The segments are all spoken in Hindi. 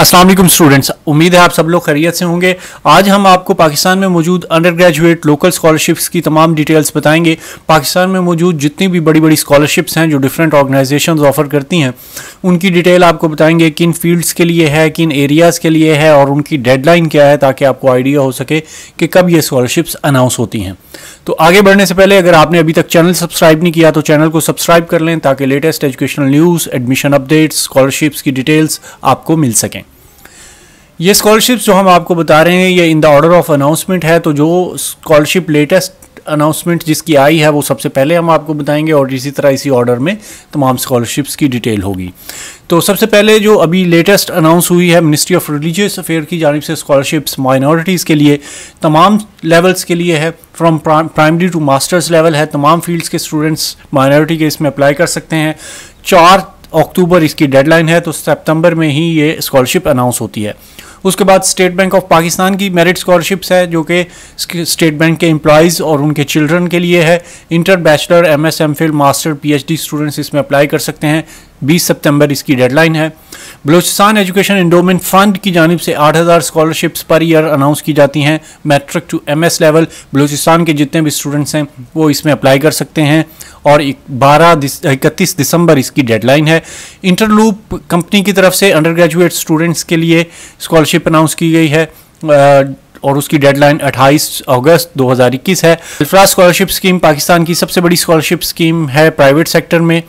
अस्सलाम वालेकुम स्टूडेंट्स, उम्मीद है आप सब लोग खैरियत से होंगे। आज हम आपको पाकिस्तान में मौजूद अंडर ग्रेजुएट लोकल स्कॉलरशिप्स की तमाम डिटेल्स बताएंगे। पाकिस्तान में मौजूद जितनी भी बड़ी बड़ी स्कॉलरशिप्स हैं जो डिफरेंट ऑर्गेनाइजेशंस ऑफर करती हैं, उनकी डिटेल आपको बताएंगे किन फील्ड्स के लिए है, किन एरियाज़ के लिए है और उनकी डेडलाइन क्या है, ताकि आपको आइडिया हो सके कि कब ये स्कॉलरशिप्स अनाउंस होती हैं। तो आगे बढ़ने से पहले अगर आपने अभी तक चैनल सब्सक्राइब नहीं किया तो चैनल को सब्सक्राइब कर लें, ताकि latest educational news, admission updates, scholarships की डिटेल्स आपको मिल सकें। ये स्कॉलरशिप्स जो हम आपको बता रहे हैं ये in the order of announcement है, तो जो स्कॉलरशिप लेटेस्ट अनाउंसमेंट जिसकी आई है वो सबसे पहले हम आपको बताएंगे और इसी तरह इसी ऑर्डर में तमाम स्कॉलरशिप्स की डिटेल होगी। तो सबसे पहले जो अभी लेटेस्ट अनाउंस हुई है, मिनिस्ट्री ऑफ रिलीजियस अफेयर की जानिब से स्कॉलरशिप्स माइनॉरिटीज़ के लिए तमाम लेवल्स के लिए है, from primary to masters level है। तमाम फील्ड्स के स्टूडेंट्स माइनॉरिटी के इसमें अप्लाई कर सकते हैं। 4 अक्टूबर इसकी डेडलाइन है, तो सितंबर में ही ये स्कॉलरशिप अनाउंस होती है। उसके बाद स्टेट बैंक ऑफ पाकिस्तान की मेरिट स्कॉलरशिप्स है जो कि स्टेट बैंक के एम्प्लॉइज़ और उनके चिल्ड्रन के लिए है। Inter bachelor, MS, MPhil, master, PhD students इसमें अप्लाई कर सकते हैं। 20 सितंबर इसकी डेडलाइन है। बलोचिस्तान एजुकेशन एंडोमेंट फंड की जानिब से 8000 स्कॉलरशिप्स पर ईयर अनाउंस की जाती हैं। Matric to MS level Balochistan के जितने भी स्टूडेंट्स हैं वो इसमें अप्लाई कर सकते हैं और 31 दिसंबर इसकी डेडलाइन है। इंटरलूप कंपनी की तरफ से अंडर ग्रेजुएट स्टूडेंट्स के लिए स्कॉलरशिप अनाउंस की गई है और उसकी डेडलाइन 28 अगस्त 2021 है। वेलफेयर स्कॉलरशिप स्कीम पाकिस्तान की सबसे बड़ी स्कॉलरशिप स्कीम है प्राइवेट सेक्टर में।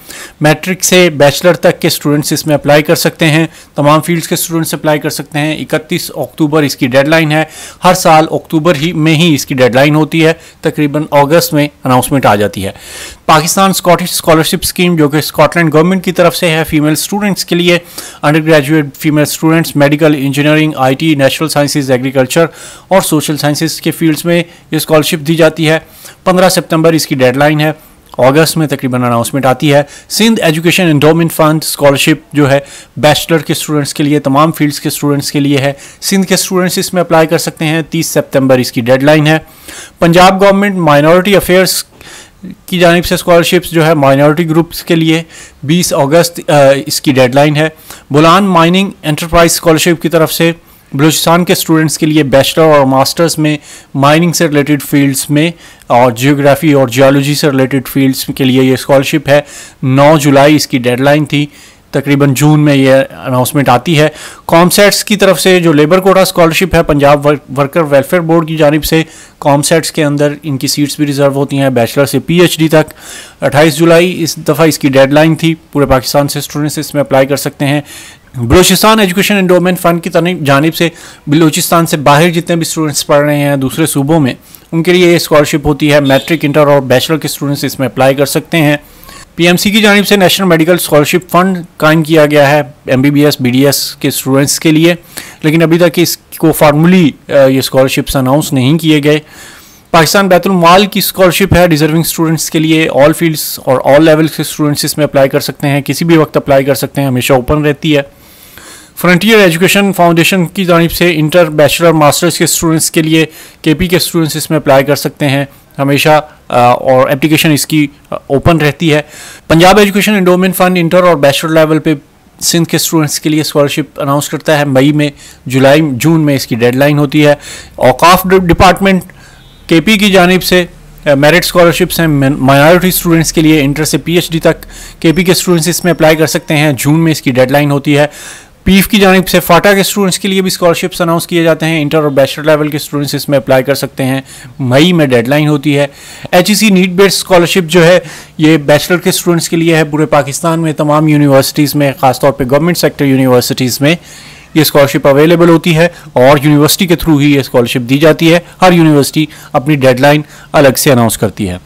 मैट्रिक से बैचलर तक के स्टूडेंट्स इसमें अप्लाई कर सकते हैं, तमाम फील्ड्स के स्टूडेंट्स अप्लाई कर सकते हैं। 31 अक्टूबर इसकी डेडलाइन है। हर साल अक्टूबर ही में ही इसकी डेडलाइन होती है, तकरीबन अगस्त में अनाउंसमेंट आ जाती है। पाकिस्तान स्कॉटिश स्कॉलरशिप स्कीम जो कि स्कॉटलैंड गवर्नमेंट की तरफ से है, फीमेल स्टूडेंट्स के लिए, undergraduate female students medical, engineering, IT, natural sciences, agriculture और सोशल साइंसेज के फील्ड्स में ये स्कॉलरशिप दी जाती है। 15 सितंबर इसकी डेडलाइन है, अगस्त में तकरीबन अनाउंसमेंट आती है। Sindh education endowment fund scholarship जो है बैचलर के स्टूडेंट्स के लिए, तमाम फील्ड्स के स्टूडेंट्स के लिए है। सिंध के स्टूडेंट्स इसमें अप्लाई कर सकते हैं। 30 सितंबर इसकी डेडलाइन है। पंजाब गवर्नमेंट माइनॉरिटी अफेयर्स की जानिब से स्कॉलरशिप्स जो है माइनॉरिटी ग्रुप्स के लिए 20 अगस्त इसकी डेडलाइन है। बुलान माइनिंग एंटरप्राइज स्कॉलरशिप की तरफ से बलूचिस्तान के स्टूडेंट्स के लिए बैचलर और मास्टर्स में माइनिंग से रिलेटेड फील्ड्स में और जियोग्राफी और जियोलॉजी से रिलेटेड फील्ड्स के लिए ये स्कॉलरशिप है। 9 जुलाई इसकी डेडलाइन थी, तकरीबन जून में ये अनाउंसमेंट आती है। कॉमसेट्स की तरफ से जो लेबर कोटा स्कॉलरशिप है पंजाब वर्कर वेलफेयर बोर्ड की जानिब से, कॉमसेट्स के अंदर इनकी सीट्स भी रिजर्व होती हैं बैचलर से PhD तक। 28 जुलाई इस दफ़ा इसकी डेडलाइन थी। पूरे पाकिस्तान से स्टूडेंट्स इसमें अप्लाई कर सकते हैं। बलोचिस्तान एजुकेशन एंडोमेंट फंड की जानिब से बलोचिस्तान से बाहर जितने भी स्टूडेंट्स पढ़ रहे हैं दूसरे सूबों में, उनके लिए ये स्कॉलरशिप होती है। मैट्रिक, इंटर और बैचलर के स्टूडेंट्स इसमें अप्लाई कर सकते हैं। PMC की जानिब से नेशनल मेडिकल स्कॉलरशिप फंड कायम किया गया है MBBS BDS के स्टूडेंट्स के लिए, लेकिन अभी तक इसको फार्मली ये स्कॉलरशिप्स अनाउंस नहीं किए गए। पाकिस्तान बैतुल माल की स्कॉलरशिप है डिजर्विंग स्टूडेंट्स के लिए। ऑल फील्ड्स और ऑल लेवल्स के स्टूडेंट्स इसमें अप्लाई कर सकते हैं, किसी भी वक्त अप्लाई कर सकते हैं, हमेशा ओपन रहती है। फ्रंटियर एजुकेशन फाउंडेशन की जानिब से इंटर बैचलर मास्टर्स के स्टूडेंट्स के लिए KP के स्टूडेंट्स इसमें अप्लाई कर सकते हैं हमेशा और एप्लीकेशन इसकी ओपन रहती है। Punjab education endowment fund inter और बैचलर लेवल पे सिंध के स्टूडेंट्स के लिए स्कॉलरशिप अनाउंस करता है मई में। जून में इसकी डेडलाइन होती है। औकाफ डिपार्टमेंट KP की जानिब से मेरिट स्कॉलरशिप्स हैं माइनॉरिटी स्टूडेंट्स के लिए, इंटर से PhD तक। KP के स्टूडेंट्स इसमें अप्लाई कर सकते हैं, जून में इसकी डेडलाइन होती है। PF की जानिब से फाटा के स्टूडेंट्स के लिए भी स्कॉलरशिप्स अनाउंस किए जाते हैं। इंटर और बैचलर लेवल के स्टूडेंट्स इसमें अप्लाई कर सकते हैं, मई में डेडलाइन होती है। HEC नीट बेस्ड स्कॉलरशिप जो है ये बैचलर के स्टूडेंट्स के लिए है। पूरे पाकिस्तान में तमाम यूनिवर्सिटीज़ में, ख़ासतौर पे गवर्नमेंट सेक्टर यूनिवर्सिटीज़ में ये स्कॉलरशिप अवेलेबल होती है और यूनिवर्सिटी के थ्रू ही ये स्कॉलरशिप दी जाती है। हर यूनिवर्सिटी अपनी डेडलाइन अलग से अनाउंस करती है।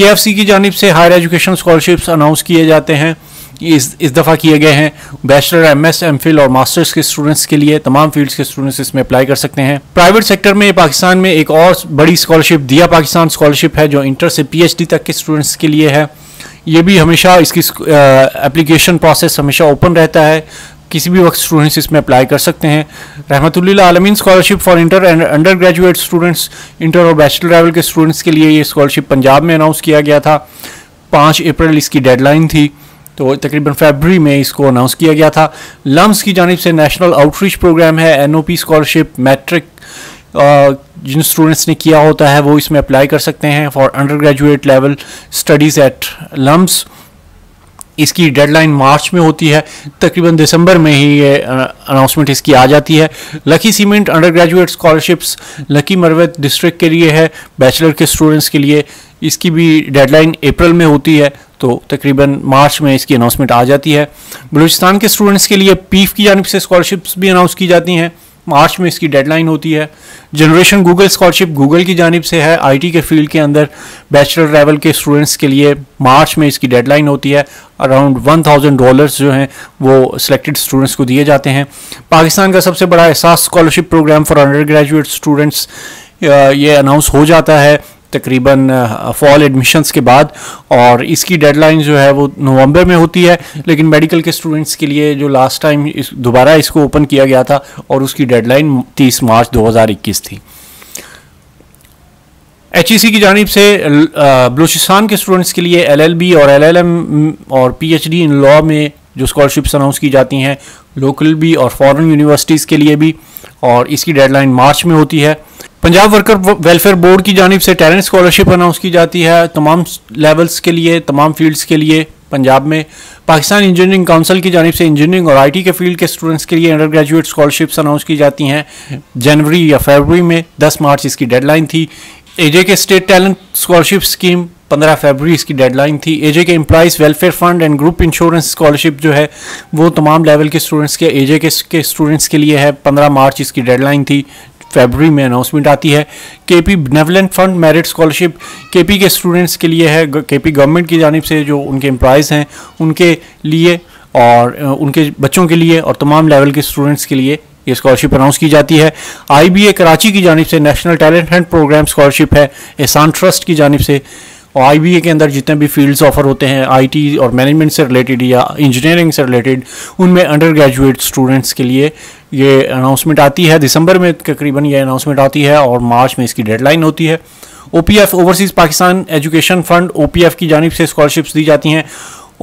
KFC की जानिब से हायर एजुकेशन स्कॉलरशिप्स अनाउंस किए जाते हैं, इस दफ़ा किए गए हैं। बैचलर, MS, MPhil और मास्टर्स के स्टूडेंट्स के लिए, तमाम फील्ड्स के स्टूडेंट्स इसमें अप्लाई कर सकते हैं। प्राइवेट सेक्टर में पाकिस्तान में एक और बड़ी स्कॉलरशिप दिया पाकिस्तान स्कॉलरशिप है जो इंटर से PhD तक के स्टूडेंट्स के लिए है। ये भी हमेशा इसकी एप्लीकेशन प्रोसेस हमेशा ओपन रहता है, किसी भी वक्त स्टूडेंट्स इसमें अप्लाई कर सकते हैं। Rahmatullah Alameen scholarship for inter and undergraduate students, inter और बैचलर लेवल के स्टूडेंट्स के लिए ये स्कॉलरशिप पंजाब में अनाउंस किया गया था। 5 अप्रैल इसकी डेडलाइन थी। तो तकरीबन फरवरी में इसको अनाउंस किया गया था। लम्स की जानिब से नेशनल आउटरीच प्रोग्राम है, एनओपी स्कॉलरशिप मैट्रिक जिन स्टूडेंट्स ने किया होता है वो इसमें अप्लाई कर सकते हैं for undergraduate level studies at lumps. इसकी डेडलाइन मार्च में होती है, तकरीबन दिसंबर में ही ये अनाउंसमेंट इसकी आ जाती है। Lucky Cement undergraduate scholarships Lakki Marwat district के लिए है, बैचलर के स्टूडेंट्स के लिए। इसकी भी डेडलाइन अप्रैल में होती है, तो तकरीबन मार्च में इसकी अनाउंसमेंट आ जाती है। बलूचिस्तान के स्टूडेंट्स के लिए पीफ की जानिब से स्कॉलरशिप्स भी अनाउंस की जाती हैं, मार्च में इसकी डेडलाइन होती है। जनरेशन गूगल स्कॉलरशिप गूगल की जानिब से है, आईटी के फील्ड के अंदर बैचलर लेवल के स्टूडेंट्स के लिए मार्च में इसकी डेडलाइन होती है। अराउंड $1000 जो हैं वो सिलेक्टेड स्टूडेंट्स को दिए जाते हैं। पाकिस्तान का सबसे बड़ा Ehsaas scholarship program for undergraduate students ये अनाउंस हो जाता है तकरीबन फॉल एडमिशन्स के बाद, और इसकी डेडलाइन जो है वो नवंबर में होती है। लेकिन मेडिकल के स्टूडेंट्स के लिए जो लास्ट टाइम दोबारा इसको ओपन किया गया था और उसकी डेडलाइन 30 मार्च 2021 थी। एचईसी की जानिब से बलूचिस्तान के स्टूडेंट्स के लिए एलएलबी और एलएलएम और पीएचडी इन लॉ में जो स्कॉलरशिप्स अनाउंस की जाती हैं लोकल भी और फॉरेन यूनिवर्सिटीज़ के लिए भी, और इसकी डेडलाइन मार्च में होती है। पंजाब वर्कर वेलफेयर बोर्ड की जानिब से टैलेंट स्कॉलरशिप अनाउंस की जाती है तमाम लेवल्स के लिए, तमाम फील्ड्स के लिए पंजाब में। पाकिस्तान इंजीनियरिंग काउंसिल की जानिब से इंजीनियरिंग और आईटी के फील्ड के स्टूडेंट्स के लिए अंडर ग्रेजुएट स्कॉलरशिप्स अनाउंस की जाती हैं जनवरी या फरवरी में। 10 मार्च इसकी डेडलाइन थी। AJK state talent scholarship scheme 15 फरवरी इसकी डेडलाइन थी। AJK employees welfare fund and group insurance scholarship जो है वो तमाम लेवल के स्टूडेंट्स के एजेके के स्टूडेंट्स के लिए है, 15 मार्च इसकी डेडलाइन थी, फरवरी में अनाउंसमेंट आती है। KP benevolent fund merit scholarship KP के स्टूडेंट्स के लिए है, केपी गवर्नमेंट की जानिब से जो उनके एम्प्लॉइज़ हैं उनके लिए और उनके बच्चों के लिए और तमाम लेवल के स्टूडेंट्स के लिए ये स्कॉलरशिप अनाउंस की जाती है। IBA कराची की जानिब से national talent hunt program scholarship है एहसान ट्रस्ट की जानिब से, और IBA के अंदर जितने भी फील्ड्स ऑफर होते हैं IT और मैनेजमेंट से रिलेटेड या इंजीनियरिंग से रिलेटेड उनमें अंडर ग्रेजुएट स्टूडेंट्स के लिए ये अनाउंसमेंट आती है। दिसंबर में तकरीबन ये अनाउंसमेंट आती है और मार्च में इसकी डेडलाइन होती है। OPF overseas Pakistan education fund OPF की जानिब से स्कॉलरशिप्स दी जाती हैं,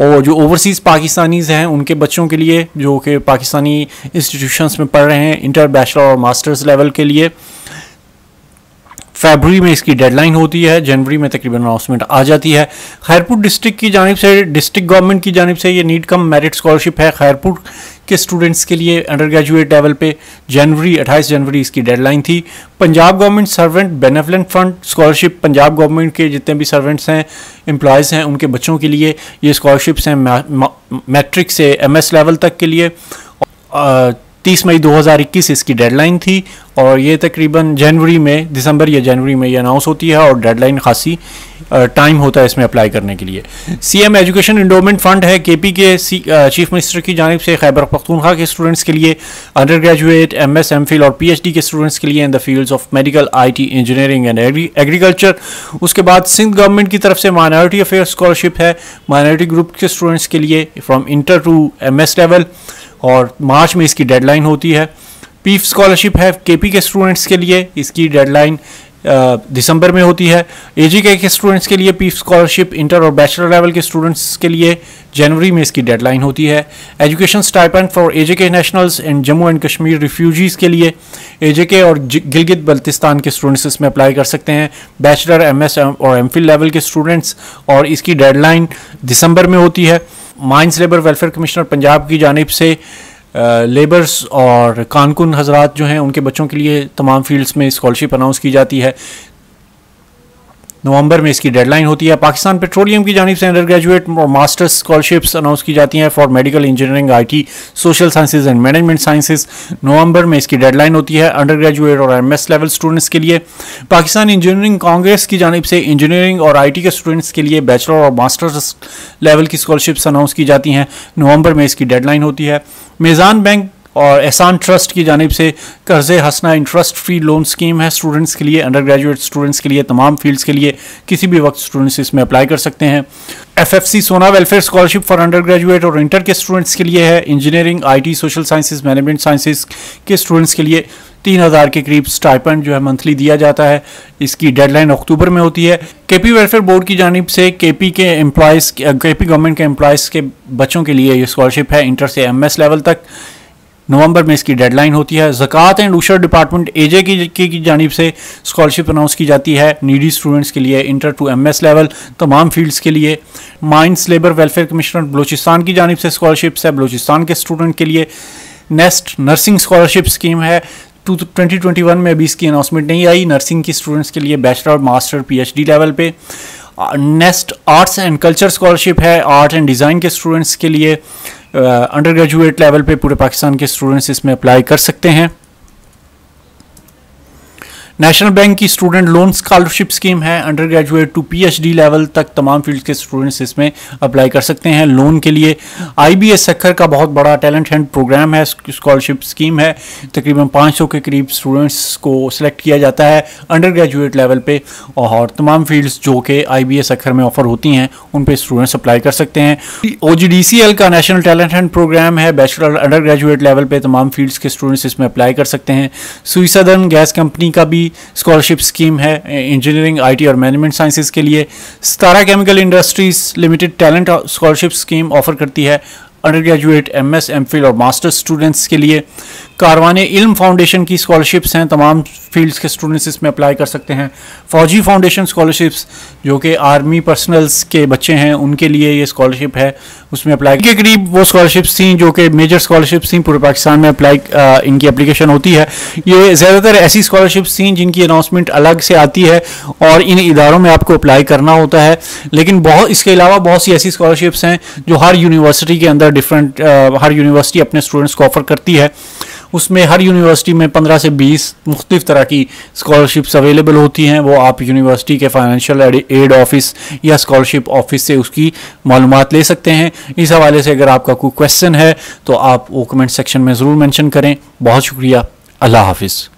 और जो ओवरसीज़ पाकिस्तानीज़ हैं उनके बच्चों के लिए जो कि पाकिस्तानी इंस्टीट्यूशंस में पढ़ रहे हैं इंटर बैचलर और मास्टर्स लेवल के लिए, फरवरी में इसकी डेडलाइन होती है, जनवरी में तकरीबन अनाउंसमेंट आ जाती है। खैरपुर डिस्ट्रिक्ट की जानिब से डिस्ट्रिक्ट गवर्नमेंट की जानिब से ये नीट कम मेरिट स्कॉलरशिप है खैरपुर के स्टूडेंट्स के लिए अंडर ग्रेजुएट लेवल पे, 28 जनवरी इसकी डेडलाइन थी। Punjab government servant benevolent fund scholarship Punjab government के जितने भी सर्वेंट्स हैं एम्प्लॉयज़ हैं उनके बच्चों के लिए ये स्कॉलरशिप्स हैं मैट्रिक से MS लेवल तक के लिए। 30 मई 2021 इसकी डेडलाइन थी और ये तकरीबन जनवरी में, दिसंबर या जनवरी में ये अनाउंस होती है और डेडलाइन खासी टाइम होता है इसमें अप्लाई करने के लिए। CM एजुकेशन एंडोमेंट फंड है KP के चीफ मिनिस्टर की जानिब से खैबर पख्तूनख्वा के स्टूडेंट्स के लिए अंडर ग्रेजुएट MS MPhil और PhD के स्टूडेंट्स के लिए in the fields of medical IT engineering and agriculture. उसके बाद सिंध गवर्नमेंट की तरफ से माइनॉरिटी अफेयर स्कॉलरशिप है माइनॉरिटी ग्रुप के स्टूडेंट्स के लिए from inter to MS level, और मार्च में इसकी डेडलाइन होती है। पीफ स्कॉलरशिप है KP के स्टूडेंट्स के लिए, इसकी डेडलाइन दिसंबर में होती है। AGK के स्टूडेंट्स के लिए पीफ स्कॉलरशिप इंटर और बैचलर लेवल के स्टूडेंट्स के लिए जनवरी में इसकी डेडलाइन होती है। Education stipend for AJK nationals and Jammu and Kashmir refugees के लिए AJK और गिलगित बल्तिस्तान के स्टूडेंट्स इसमें अप्लाई कर सकते हैं, बैचलर MS और MPhil लेवल के स्टूडेंट्स, और इसकी डेडलाइन दिसंबर में होती है। Mines labour welfare commissioner Punjab की जानिब से लेबर्स और कानकुन हजरात जो हैं उनके बच्चों के लिए तमाम फील्ड्स में स्कॉलरशिप अनाउंस की जाती है, नवंबर में इसकी डेडलाइन होती है। पाकिस्तान पेट्रोलियम की जानिब से अंडर ग्रेजुएट और मास्टर्स स्कॉलरशिप्स अनाउंस की जाती हैं for medical engineering IT social sciences and management sciences, नवंबर में इसकी डेडलाइन होती है अंडर ग्रेजुएट और MS लेवल स्टूडेंट्स के लिए। पाकिस्तान इंजीनियरिंग कांग्रेस की जानिब से इंजीनियरिंग और IT के स्टूडेंट्स के लिए बैचलर और मास्टर्स लेवल की स्कॉलरशिप्स अनाउंस की जाती हैं, नवंबर में इसकी डेडलाइन होती है। मीज़ान बैंक और एहसान ट्रस्ट की जानिब से कर्ज़ हसना इंटरेस्ट फ्री लोन स्कीम है स्टूडेंट्स के लिए, अंडर ग्रेजुएट स्टूडेंट्स के लिए, तमाम फील्ड्स के लिए किसी भी वक्त स्टूडेंट्स इसमें अप्लाई कर सकते हैं। FFC Sona welfare scholarship for undergraduate और इंटर के स्टूडेंट्स के लिए है। Engineering, IT, social sciences, management sciences के स्टूडेंट्स के लिए 3000 के करीब स्टाइपेंड जो है मंथली दिया जाता है। इसकी डेडलाइन अक्टूबर में होती है। केपी वेलफेयर बोर्ड की जानिब से केपी के एम्प्लॉयज़, केपी गवर्नमेंट के एम्प्लॉयज़ के बच्चों के लिए ये स्कॉलरशिप है इंटर से एमएस लेवल तक। नवंबर में इसकी डेडलाइन होती है। ज़कात एंड उशर डिपार्टमेंट एजेके की जानिब से स्कॉलरशिप अनाउंस की जाती है नीडी स्टूडेंट्स के लिए इंटर टू एमएस लेवल, तमाम फील्ड्स के लिए। Mines labour welfare commissioner Balochistan की जानिब से स्कॉलरशिप्स है बलोचिस्तान के स्टूडेंट के लिए। नेस्ट नर्सिंग स्कॉलरशिप स्कीम है, 2021 में अभी इसकी अनाउंसमेंट नहीं आई, नर्सिंग की स्टूडेंट्स के लिए बैचलर, मास्टर, पीएचडी लेवल पे। Nest arts and culture scholarship है आर्ट एंड डिज़ाइन के स्टूडेंट्स के लिए, अंडर ग्रेजुएट लेवल पे पूरे पाकिस्तान के स्टूडेंट्स इसमें अप्लाई कर सकते हैं। नेशनल बैंक की स्टूडेंट लोन स्कॉलरशिप स्कीम है, undergraduate to PhD level तक तमाम फील्ड के स्टूडेंट्स इसमें अप्लाई कर सकते हैं लोन के लिए। आईबीएस अखतर का बहुत बड़ा टैलेंट हंट प्रोग्राम है, स्कॉलरशिप स्कीम है, तकरीबन 500 के करीब स्टूडेंट्स को सिलेक्ट किया जाता है अंडर ग्रेजुएट लेवल पे और तमाम फील्ड्स जो कि आईबीएस अखतर में ऑफर होती हैं उन पर स्टूडेंट्स अप्लाई कर सकते हैं। ओजीडीसीएल का नेशनल टैलेंट हंट प्रोग्राम है, बैचलर अंडर ग्रेजुएट लेवल पर तमाम फील्ड्स के स्टूडेंट्स इसमें अप्लाई कर सकते हैं। सुइसर्न गैस कंपनी का भी स्कॉलरशिप स्कीम है इंजीनियरिंग, आईटी और मैनेजमेंट साइंसेज के लिए। Sitara chemical industries limited talent scholarship scheme offer करती है अंडर ग्रेजुएट, एमएस, एमफिल और मास्टर्स स्टूडेंट्स के लिए। कारवाने इल्म फाउंडेशन की स्कॉलरशिप्स हैं, तमाम फील्ड्स के स्टूडेंट्स इसमें अप्लाई कर सकते हैं। फौजी फाउंडेशन स्कॉलरशिप्स जो कि आर्मी पर्सनल्स के बच्चे हैं उनके लिए ये स्कॉलरशिप है, उसमें अप्लाई के करीब वो स्कॉलरशिप्स थी जो कि मेजर स्कॉलरशिप्स थी पूरे पाकिस्तान में, अप्लाई इनकी एप्लीकेशन होती है। ये ज़्यादातर ऐसी स्कॉलरशिप्स थी जिनकी अनाउंसमेंट अलग से आती है और इन इदारों में आपको अप्लाई करना होता है, लेकिन बहुत इसके अलावा बहुत सी ऐसी स्कॉलरशिप्स हैं जो हर यूनिवर्सिटी के अंदर डिफरेंट, हर यूनिवर्सिटी अपने स्टूडेंट्स को ऑफर करती है। उसमें हर यूनिवर्सिटी में 15 से 20 मुख्तलिफ तरह की स्कॉलरशिप्स अवेलेबल होती हैं। वो आप यूनिवर्सिटी के फाइनेंशियल एड ऑफिस या स्कॉलरशिप ऑफिस से उसकी मालूमात ले सकते हैं। इस हवाले से अगर आपका कोई क्वेश्चन है तो आप वो कमेंट सेक्शन में ज़रूर मेंशन करें। बहुत शुक्रिया, अल्लाह हाफिज़।